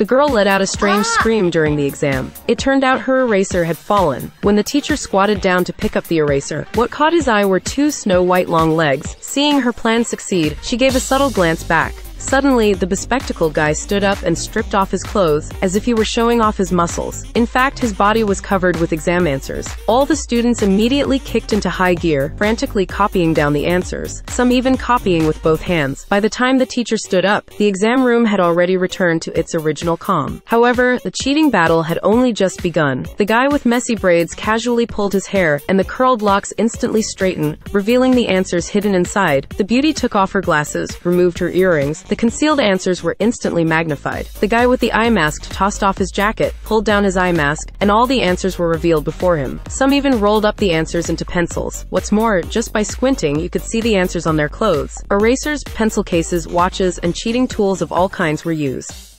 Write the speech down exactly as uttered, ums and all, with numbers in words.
The girl let out a strange scream during the exam. It turned out her eraser had fallen. When the teacher squatted down to pick up the eraser, what caught his eye were two snow-white long legs. Seeing her plan succeed, she gave a subtle glance back. Suddenly, the bespectacled guy stood up and stripped off his clothes, as if he were showing off his muscles. In fact, his body was covered with exam answers. All the students immediately kicked into high gear, frantically copying down the answers, some even copying with both hands. By the time the teacher stood up, the exam room had already returned to its original calm. However, the cheating battle had only just begun. The guy with messy braids casually pulled his hair, and the curled locks instantly straightened, revealing the answers hidden inside. The beauty took off her glasses, removed her earrings. The concealed answers were instantly magnified. The guy with the eye mask tossed off his jacket, pulled down his eye mask, and all the answers were revealed before him. Some even rolled up the answers into pencils. What's more, just by squinting, you could see the answers on their clothes. Erasers, pencil cases, watches, and cheating tools of all kinds were used.